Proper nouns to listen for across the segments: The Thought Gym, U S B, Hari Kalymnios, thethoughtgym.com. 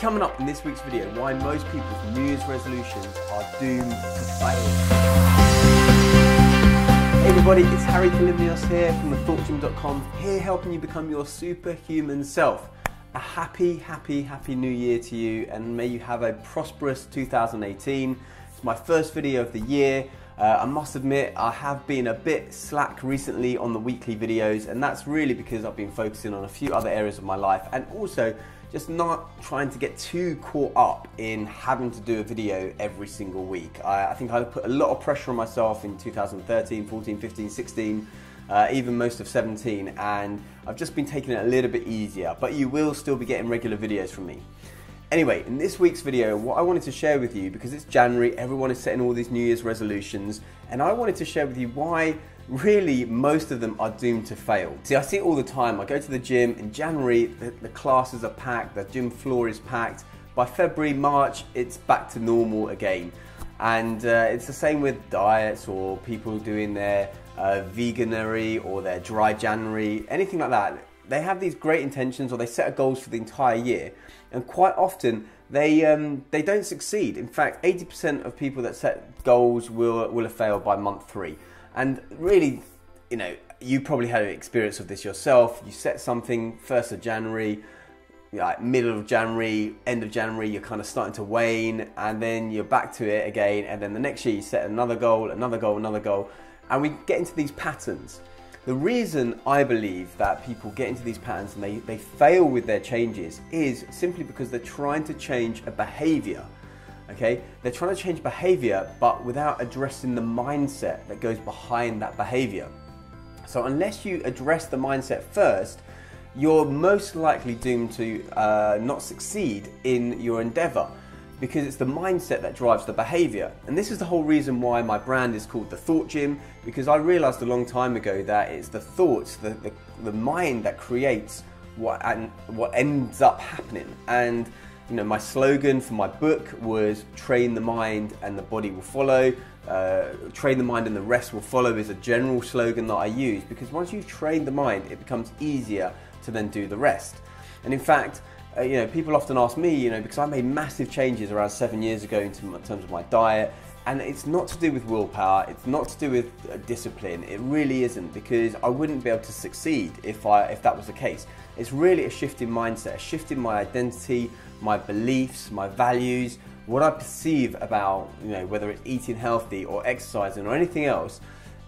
Coming up in this week's video, why most people's New Year's resolutions are doomed to fail. Hey everybody, it's Hari Kalymnios here from thethoughtgym.com, here helping you become your superhuman self. A happy, happy, happy new year to you, and may you have a prosperous 2018. It's my first video of the year. I must admit, I have been a bit slack recently on the weekly videos, and that's really because I've been focusing on a few other areas of my life, and also just not trying to get too caught up in having to do a video every single week. I think I put a lot of pressure on myself in 2013, 14, 15, 16, even most of 17, and I've just been taking it a little bit easier, but you will still be getting regular videos from me. Anyway, in this week's video, what I wanted to share with you, because it's January, everyone is setting all these New Year's resolutions, and I wanted to share with you why really most of them are doomed to fail. See, I see it all the time. I go to the gym in January, the classes are packed, the gym floor is packed. By February, March, it's back to normal again. And it's the same with diets or people doing their veganery or their dry January, anything like that. They have these great intentions, or they set goals for the entire year, and quite often they don't succeed. In fact, 80% of people that set goals will have failed by month three. And really, you know, you probably had an experience of this yourself. You set something 1st of January, like middle of January, end of January, you're kind of starting to wane, and then you're back to it again, and then the next year you set another goal, another goal, another goal, and we get into these patterns. The reason I believe that people get into these patterns and they fail with their changes is simply because they're trying to change a behavior, okay? They're trying to change behavior, but without addressing the mindset that goes behind that behavior. So unless you address the mindset first, you're most likely doomed to not succeed in your endeavor, because it's the mindset that drives the behavior. And this is the whole reason why my brand is called The Thought Gym, because I realized a long time ago that it's the thoughts, the mind that creates what ends up happening. And you know, my slogan for my book was "Train the mind and the body will follow." "Train the mind and the rest will follow" is a general slogan that I use, because once you train the mind, it becomes easier to then do the rest. And in fact, you know, people often ask me, you know, because I made massive changes around 7 years ago in terms of my diet, and it's not to do with willpower, it's not to do with discipline, it really isn't, because I wouldn't be able to succeed if that was the case. It's really a shift in mindset, a shift in my identity, my beliefs, my values, what I perceive about, you know, whether it's eating healthy or exercising or anything else.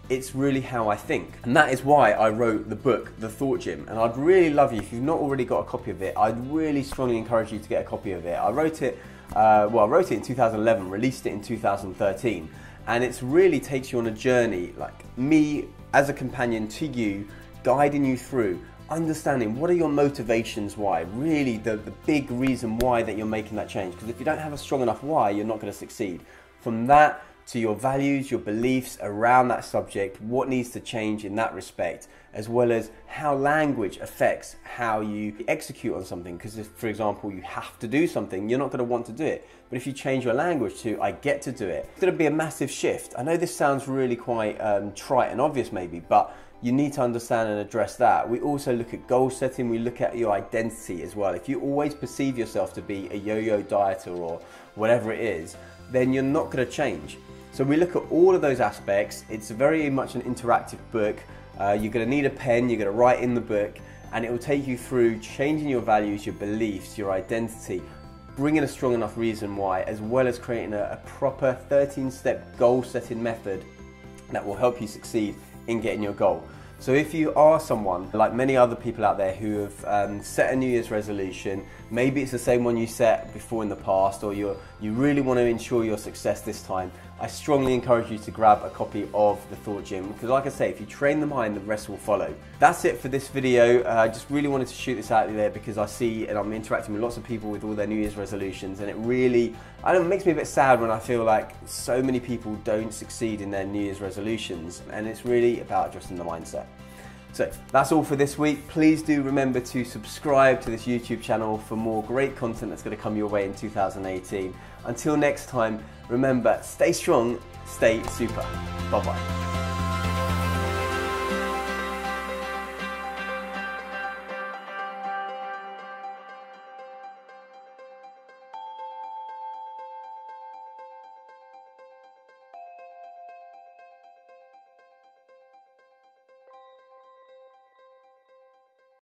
It's really how I think. And that is why I wrote the book, The Thought Gym. And I'd really love you, if you've not already got a copy of it, I'd really strongly encourage you to get a copy of it. I wrote it, well, I wrote it in 2011, released it in 2013. And it really takes you on a journey, like me as a companion to you, guiding you through, understanding what are your motivations, why, really the big reason why that you're making that change. Because if you don't have a strong enough why, you're not going to succeed. From that, to your values, your beliefs around that subject, what needs to change in that respect, as well as how language affects how you execute on something. Because if, for example, you have to do something, you're not going to want to do it. But if you change your language to "I get to do it," it's going to be a massive shift. I know this sounds really quite trite and obvious maybe, but you need to understand and address that. We also look at goal setting, we look at your identity as well. If you always perceive yourself to be a yo-yo dieter or whatever it is, then you're not going to change. So we look at all of those aspects. It's very much an interactive book. You're going to need a pen, you're going to write in the book, and it will take you through changing your values, your beliefs, your identity, bringing a strong enough reason why, as well as creating a proper 13-step goal-setting method that will help you succeed in getting your goal. So if you are someone, like many other people out there, who have set a New Year's resolution, maybe it's the same one you set before in the past, or you really want to ensure your success this time, I strongly encourage you to grab a copy of The Thought Gym, because like I say, if you train the mind, the rest will follow. That's it for this video. I just really wanted to shoot this out there, because I see, and I'm interacting with lots of people with all their New Year's resolutions, and it really, I don't know, it makes me a bit sad when I feel like so many people don't succeed in their New Year's resolutions, and it's really about addressing the mindset. So that's all for this week. Please do remember to subscribe to this YouTube channel for more great content that's going to come your way in 2018. Until next time, remember, stay strong, stay super. Bye-bye.